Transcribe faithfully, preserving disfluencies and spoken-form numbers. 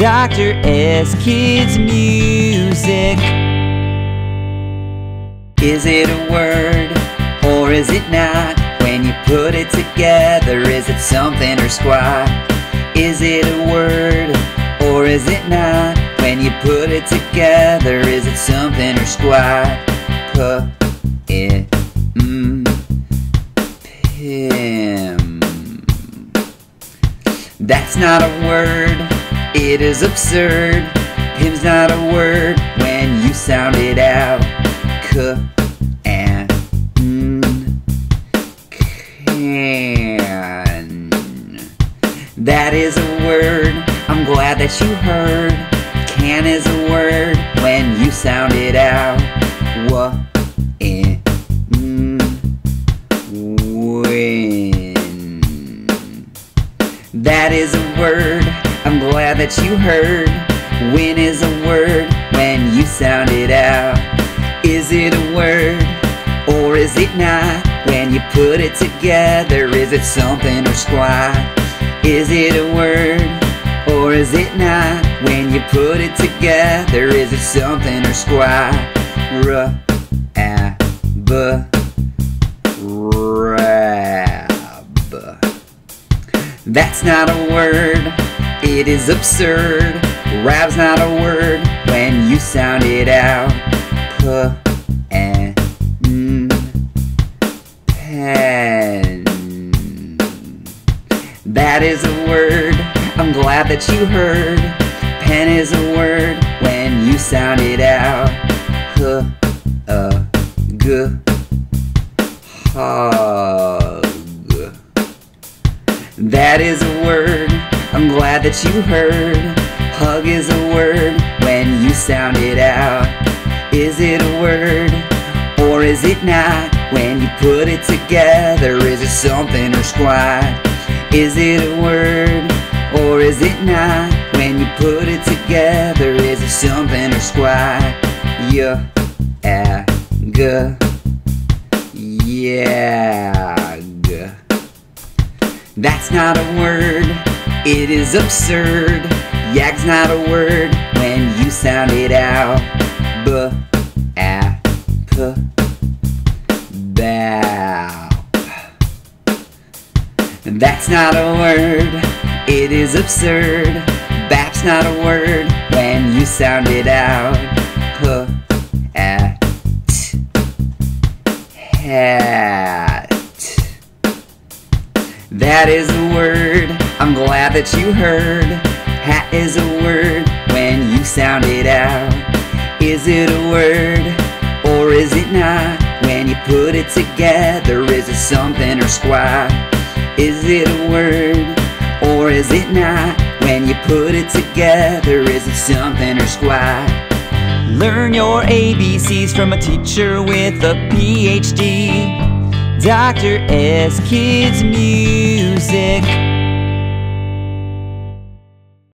Doctor S Kids Music. Is it a word or is it not? When you put it together, is it something or squat? Is it a word or is it not? When you put it together, is it something or squat? P I M. Pim. That's not a word. It is absurd. Pim's not a word when you sound it out. C A N. Can. That is a word. I'm glad that you heard. Can is a word when you sound it out. W I N. Win. That is a word. I'm glad that you heard. Win is a word when you sound it out. Is it a word or is it not? When you put it together, is it something or squat? Is it a word or is it not? When you put it together, is it something or squat? R A B. Rab. That's not a word. It is absurd. Rab's not a word when you sound it out. P A N. Pen. That is a word. I'm glad that you heard. Pen is a word when you sound it out. H U G. Hug. That is a word. I'm glad that you heard. Hug is a word when you sound it out. Is it a word or is it not? When you put it together, is it something or squat? Is it a word or is it not? When you put it together, is it something or squat? Yeah, yeah, yeah. That's not a word. It is absurd. Yag's not a word when you sound it out. B A P. Bap. That's not a word. It is absurd. Bap's not a word when you sound it out. P A T. Hat. That is a word. I'm glad that you heard. Hat is a word when you sound it out. Is it a word or is it not? When you put it together, is it something or squat? Is it a word or is it not? When you put it together, is it something or squat? Learn your A B Cs from a teacher with a P H D. Doctor S Kids Music.